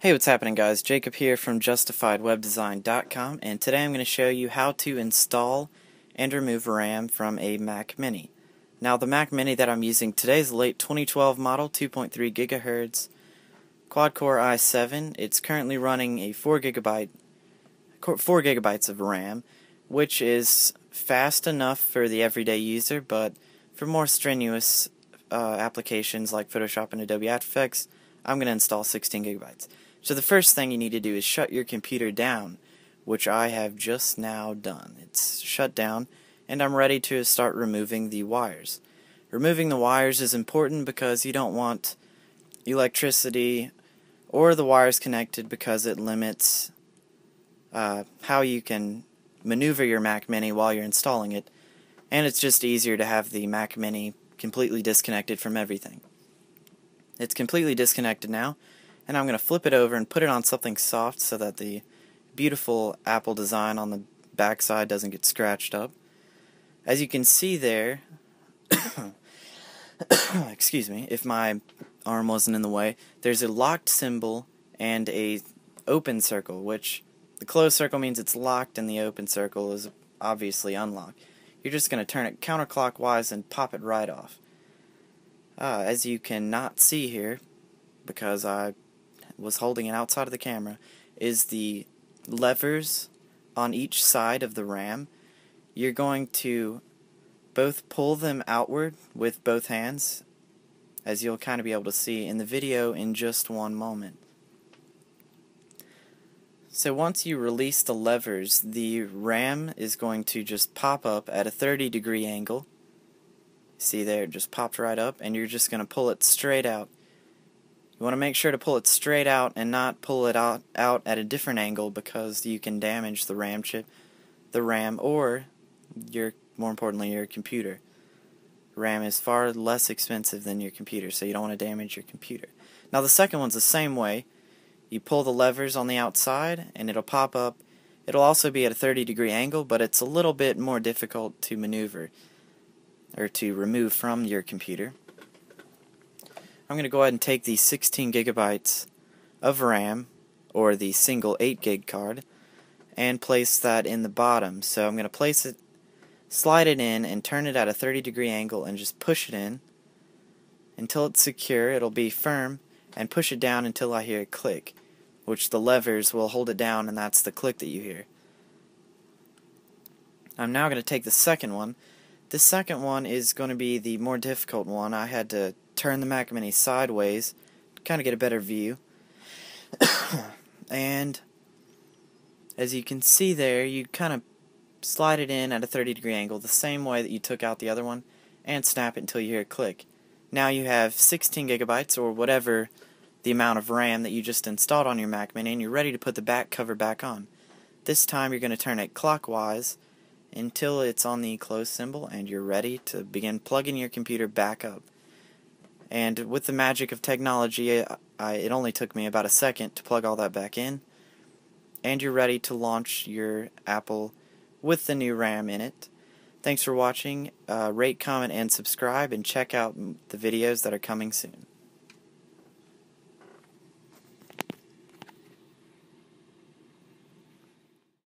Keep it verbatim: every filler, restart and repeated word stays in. Hey, what's happening guys? Jacob here from Justified Web Design dot com, and today I'm going to show you how to install and remove RAM from a Mac Mini. Now the Mac Mini that I'm using today is a late twenty twelve model, two point three gigahertz, quad-core i seven. It's currently running a four gigabyte, four gigabytes of RAM, which is fast enough for the everyday user, but for more strenuous uh, applications like Photoshop and Adobe After Effects, I'm going to install sixteen gigabytes. So the first thing you need to do is shut your computer down, which I have just now done. It's shut down, and I'm ready to start removing the wires. Removing the wires is important because you don't want electricity or the wires connected, because it limits uh, how you can maneuver your Mac Mini while you're installing it, and it's just easier to have the Mac Mini completely disconnected from everything. It's completely disconnected now, and I'm going to flip it over and put it on something soft so that the beautiful Apple design on the backside doesn't get scratched up. As you can see there, excuse me, if my arm wasn't in the way, there's a locked symbol and a open circle, which the closed circle means it's locked and the open circle is obviously unlocked. You're just going to turn it counterclockwise and pop it right off. Uh, as you cannot see here, because I was holding it outside of the camera, is the levers on each side of the RAM. You're going to both pull them outward with both hands, as you'll kind of be able to see in the video in just one moment. So once you release the levers, the RAM is going to just pop up at a thirty degree angle. See there, it just popped right up, and you're just going to pull it straight out. You want to make sure to pull it straight out and not pull it out, out at a different angle, because you can damage the RAM chip, the RAM, or your, more importantly, your computer. RAM is far less expensive than your computer, so you don't want to damage your computer. Now the second one's the same way. You pull the levers on the outside and it'll pop up. It'll also be at a thirty degree angle, but it's a little bit more difficult to maneuver or to remove from your computer. I'm going to go ahead and take the sixteen gigabytes of RAM, or the single eight gig card, and place that in the bottom. So I'm going to place it, slide it in, and turn it at a thirty degree angle and just push it in until it's secure. It'll be firm, and push it down until I hear a click, which the levers will hold it down, and that's the click that you hear. I'm now going to take the second one. The second one is going to be the more difficult one. I had to turn the Mac Mini sideways to kind of get a better view. And as you can see there, you kind of slide it in at a thirty degree angle the same way that you took out the other one, and snap it until you hear a click. Now you have sixteen gigabytes, or whatever the amount of RAM that you just installed on your Mac Mini, and you're ready to put the back cover back on. This time you're going to turn it clockwise until it's on the close symbol, and you're ready to begin plugging your computer back up. And with the magic of technology, I, it only took me about a second to plug all that back in, and you're ready to launch your Apple with the new RAM in it. Thanks for watching. Uh, rate, comment, and subscribe, and check out the videos that are coming soon.